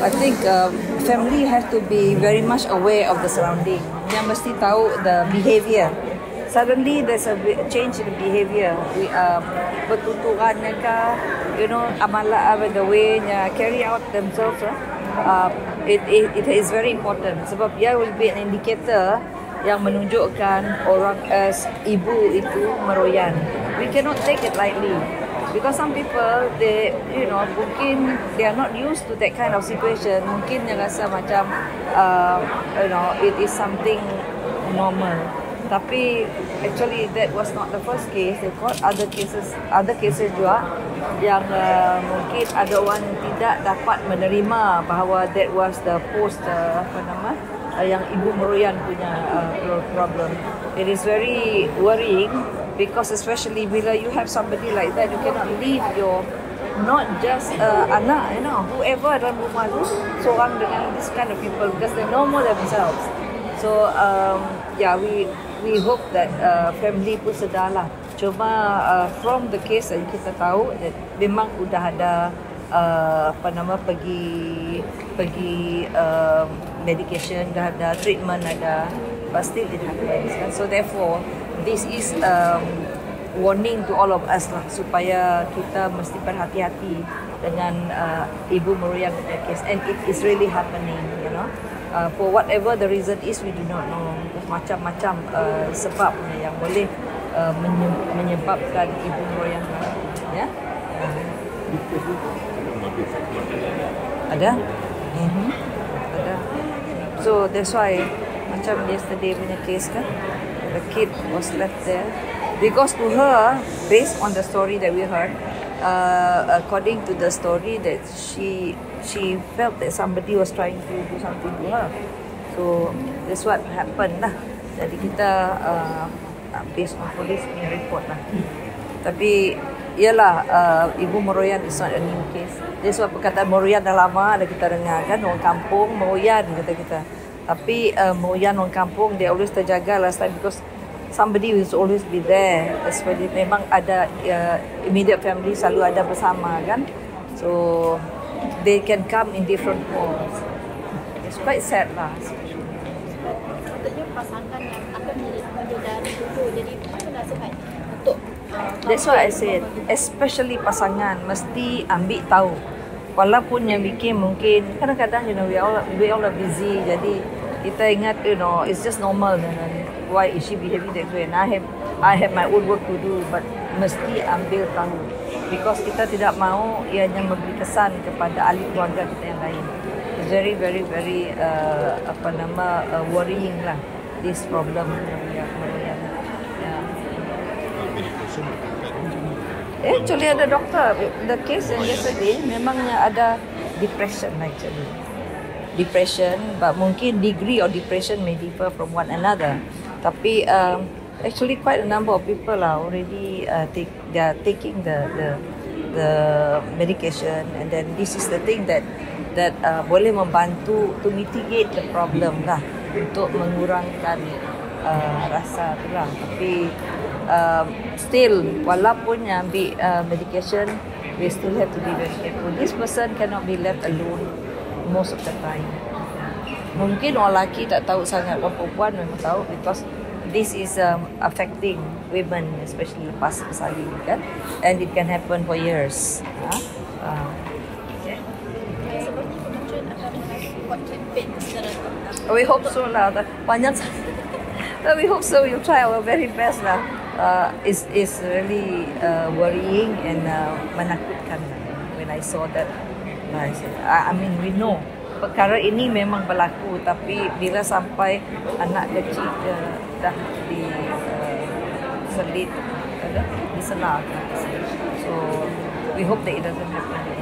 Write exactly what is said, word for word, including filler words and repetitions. I think uh, family have to be very much aware of the surrounding. Dia mesti tahu the behavior. Suddenly there's a change in the behavior. We are bertuturan mereka, you know, amalah the way nya carry out themselves. Uh, it, it it is very important. Sebab dia will be an indicator yang menunjukkan orang as ibu itu meroyan. We cannot take it lightly. Because some people, they, you know, mungkin they are not used to that kind of situation. Mungkin dia rasa macam, uh, you know, it is something normal. Tapi actually that was not the first case. They got other cases, other cases juga yang uh, mungkin ada orang tidak dapat menerima bahawa that was the post uh, apa nama uh, yang ibu meroyan punya uh, problem. It is very worrying. Because especially bila you have somebody like that, you cannot leave your, not just uh, anak, you know, whoever dalam rumah tu, seorang dengan this kind of people, because they know more themselves. So, um, yeah, we we hope that uh, family pun sedarlah. Cuma uh, from the case yang kita tahu, memang sudah ada uh, apa nama pergi pergi uh, medication, dah ada treatment, ada, but still it happens. And so therefore, this is um, warning to all of us lah, supaya kita mesti berhati-hati dengan uh, ibu meroyan punya case. And it is really happening, you know. Uh, for whatever the reason is, we do not know. Macam-macam uh, sebab yang boleh uh, menyebabkan ibu meroyan. Ya? Yeah? Uh. Ada? Mm-hmm. Ada. So that's why macam yesterday punya case kan? The kid was left there because to her, based on the story that we heard, uh, according to the story that she she felt that somebody was trying to do something to her, so that's what happened lah. Jadi kita uh, based on police report lah. Tapi ialah uh, ibu meroyan is not a new case. Jadi sebab perkataan meroyan dah lama ada kita dengar kan, orang kampung meroyan kata kita. Tapi uh, meroyan orang kampung, dia always terjaga last time because somebody will always be there. Especially memang ada uh, immediate family selalu ada bersama kan. So they can come in different forms. It's quite sad lah. Patutnya pasangan yang akan menyedari dulu. Jadi apa nasihat untuk uh, that's what I said. Especially pasangan mesti ambil tahu. Walaupun yang bikin mungkin kadang-kadang, you know, we all we all are busy. Jadi kita ingat, you know, it's just normal. You know, why is she behaving that way? And I have I have my own work to do. But mesti ambil tahu, because kita tidak mahu ianya memberi kesan kepada ahli keluarga kita yang lain. It's very very very uh, apa nama uh, worrying lah this problem. Yeah. Actually ada doktor, the case yang yesterday memangnya ada depression actually. Depression, but mungkin degree of depression may differ from one another. Tapi um, actually quite a number of people are already uh, take, they are taking the, the the medication, and then this is the thing that that uh, boleh membantu to mitigate the problem lah, untuk mengurangkan uh, rasa tu lah. Tapi Um, still, walaupun yang ambil uh, medication, we still have to be very careful. This person cannot be left alone most of the time. Mungkin orang lelaki tak tahu sangat, orang perempuan memang tahu, because this is um, affecting women, especially lepas bersahid kan, and it can happen for years. Huh? Uh. Okay. We hope so lah. Banyak. We hope so. We'll try our very best lah. Uh, is is really uh, worrying and uh, menakutkan. When I saw that, I said, I, I mean we know perkara ini memang berlaku, tapi bila sampai anak kecil uh, dah diselit, uh, diselar, so we hope that it doesn't happen.